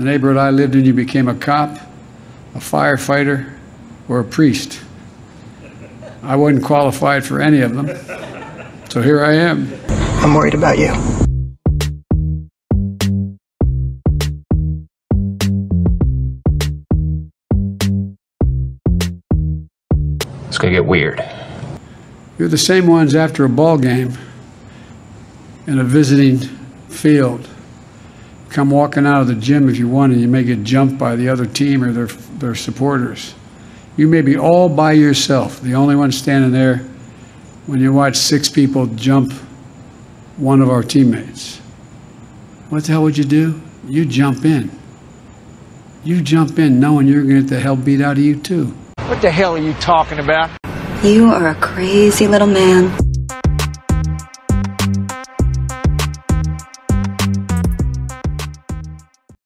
The neighborhood I lived in, you became a cop, a firefighter, or a priest. I wasn't qualified for any of them, so here I am. I'm worried about you. It's gonna get weird. You're the same ones after a ball game in a visiting field. Come walking out of the gym if you want, and you may get jumped by the other team or their supporters. You may be all by yourself, the only one standing there, when you watch six people jump one of our teammates. What the hell would you do? You jump in. You jump in knowing you're going to get the hell beat out of you too. What the hell are you talking about? You are a crazy little man.